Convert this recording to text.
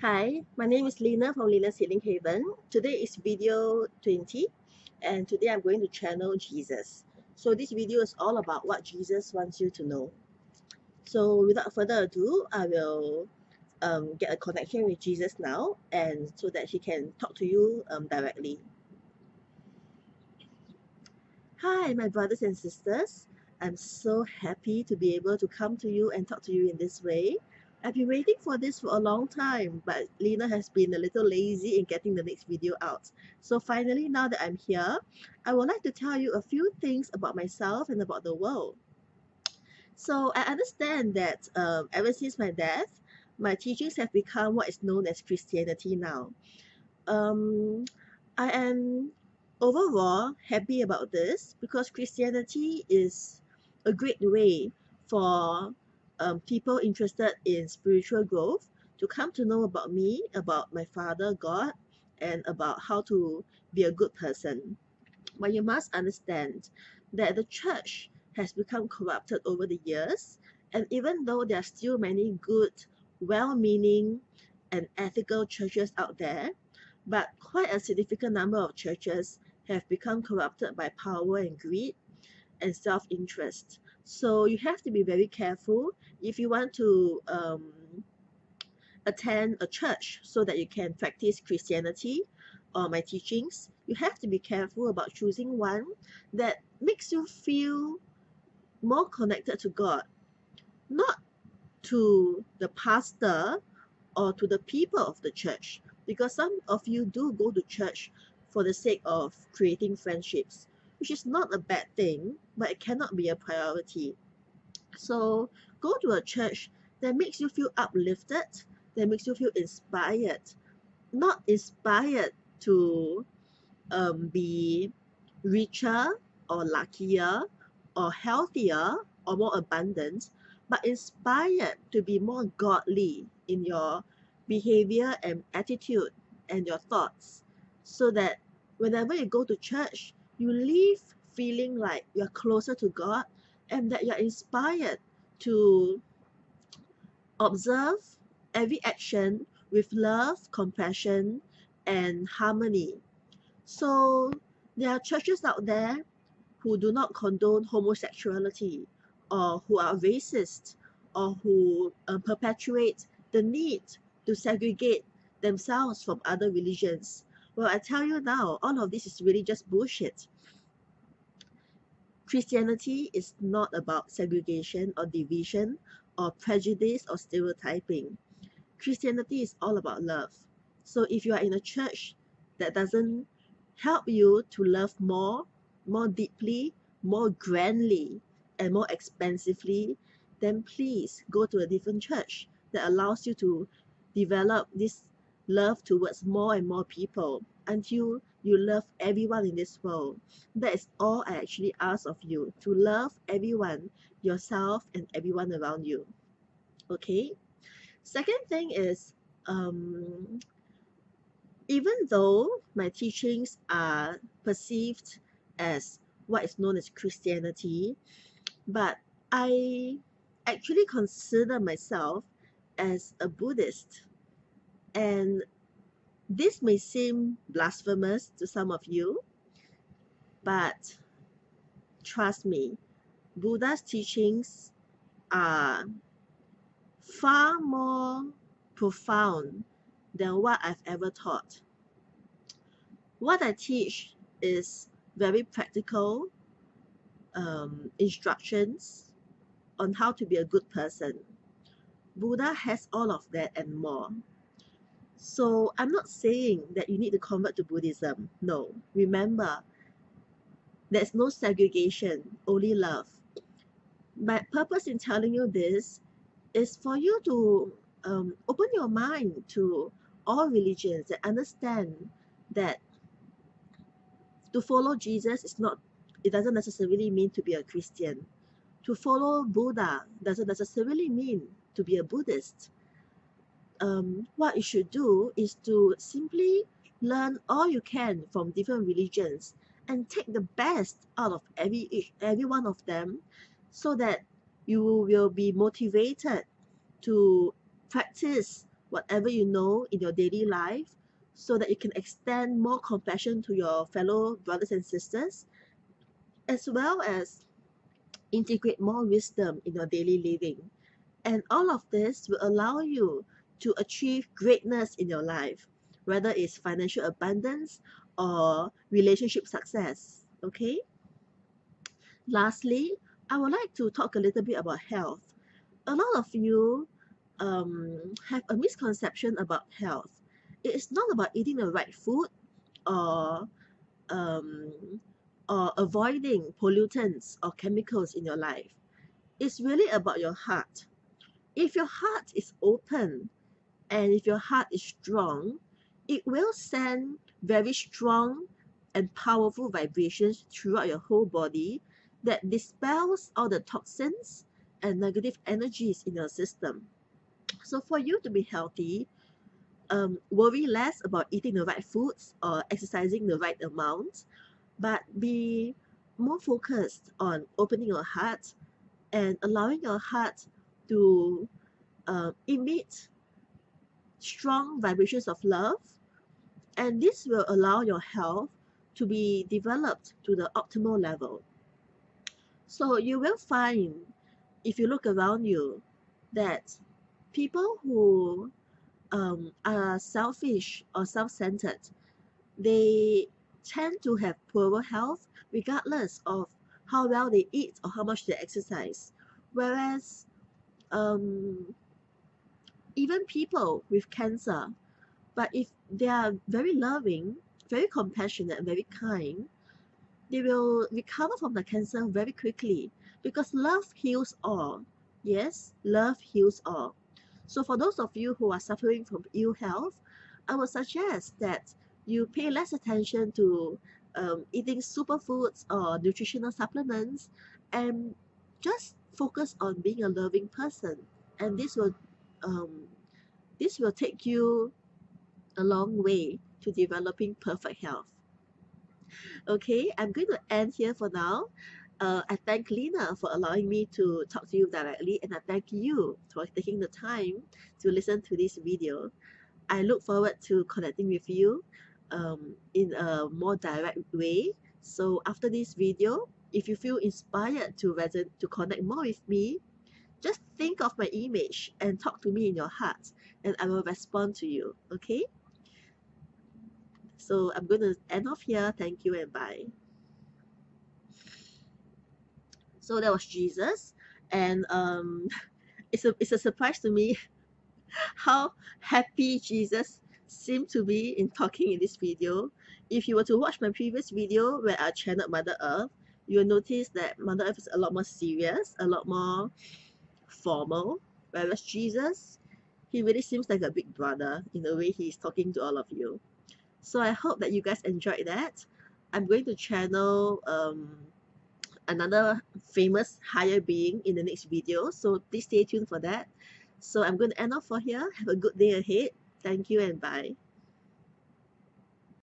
Hi, my name is Lena from Lena's Healing Haven. Today is video 20 and today I'm going to channel Jesus. So this video is all about what Jesus wants you to know. So without further ado, I will get a connection with Jesus now and so that he can talk to you directly. Hi, my brothers and sisters. I'm so happy to be able to come to you and talk to you in this way. I've been waiting for this for a long time, but Lena has been a little lazy in getting the next video out. So finally, now that I'm here, I would like to tell you a few things about myself and about the world. So I understand that ever since my death, my teachings have become what is known as Christianity now. I am overall happy about this because Christianity is a great way for people interested in spiritual growth to come to know about me, about my Father God, and about how to be a good person. But you must understand that the church has become corrupted over the years, and even though there are still many good, well-meaning and ethical churches out there, but quite a significant number of churches have become corrupted by power and greed and self-interest. So you have to be very careful if you want to attend a church so that you can practice Christianity or my teachings. You have to be careful about choosing one that makes you feel more connected to God, not to the pastor or to the people of the church, because some of you do go to church for the sake of creating friendships, which is not a bad thing, but it cannot be a priority. So go to a church that makes you feel uplifted, that makes you feel inspired, not inspired to be richer or luckier or healthier or more abundant, but inspired to be more godly in your behavior and attitude and your thoughts, so that whenever you go to church, you leave feeling like you're closer to God and that you're inspired to observe every action with love, compassion, and harmony. So there are churches out there who do not condone homosexuality, or who are racist, or who perpetuate the need to segregate themselves from other religions. Well, I tell you now, all of this is really just bullshit. Christianity is not about segregation or division or prejudice or stereotyping. Christianity is all about love. So if you are in a church that doesn't help you to love more deeply, more grandly, and more expansively, then please go to a different church that allows you to develop this love towards more and more people until you love everyone in this world. That is all I actually ask of you, to love everyone, yourself and everyone around you. Okay? Second thing is, even though my teachings are perceived as what is known as Christianity, but I actually consider myself as a Buddhist. And this may seem blasphemous to some of you, but trust me, Buddha's teachings are far more profound than what I've ever taught. What I teach is very practical instructions on how to be a good person. Buddha has all of that and more. So I'm not saying that you need to convert to Buddhism. No. Remember, there's no segregation, only love. My purpose in telling you this is for you to open your mind to all religions and understand that to follow Jesus is not, it doesn't necessarily mean to be a Christian. To follow Buddha doesn't necessarily mean to be a Buddhist. What you should do is to simply learn all you can from different religions and take the best out of every one of them, so that you will be motivated to practice whatever you know in your daily life, so that you can extend more compassion to your fellow brothers and sisters, as well as integrate more wisdom in your daily living. And all of this will allow you to achieve greatness in your life, whether it's financial abundance or relationship success. Okay? Lastly, I would like to talk a little bit about health. A lot of you have a misconception about health. It is not about eating the right food or avoiding pollutants or chemicals in your life. It's really about your heart. If your heart is open and if your heart is strong, it will send very strong and powerful vibrations throughout your whole body that dispels all the toxins and negative energies in your system. So for you to be healthy, worry less about eating the right foods or exercising the right amount, but be more focused on opening your heart and allowing your heart to emit strong vibrations of love. And this will allow your health to be developed to the optimal level. So you will find, if you look around you, that people who are selfish or self-centered, they tend to have poorer health regardless of how well they eat or how much they exercise. Whereas even people with cancer, but if they are very loving, very compassionate, very kind, they will recover from the cancer very quickly, because love heals all. Yes, love heals all. So for those of you who are suffering from ill health, I would suggest that you pay less attention to eating superfoods or nutritional supplements, and just focus on being a loving person. And this will take you a long way to developing perfect health. Okay, I'm going to end here for now. I thank Lena for allowing me to talk to you directly, and I thank you for taking the time to listen to this video. I look forward to connecting with you in a more direct way. So after this video, if you feel inspired to connect more with me, just think of my image and talk to me in your heart, and I will respond to you. Okay? So I'm going to end off here. Thank you and bye. So that was Jesus, and it's a surprise to me how happy Jesus seemed to be in talking in this video. If you were to watch my previous video where I channeled Mother Earth, you will notice that Mother Earth is a lot more serious, a lot more formal, whereas Jesus, he really seems like a big brother in the way he's talking to all of you. So I hope that you guys enjoyed that. I'm going to channel another famous higher being in the next video, so please stay tuned for that. So I'm going to end off for here. Have a good day ahead. Thank you and bye.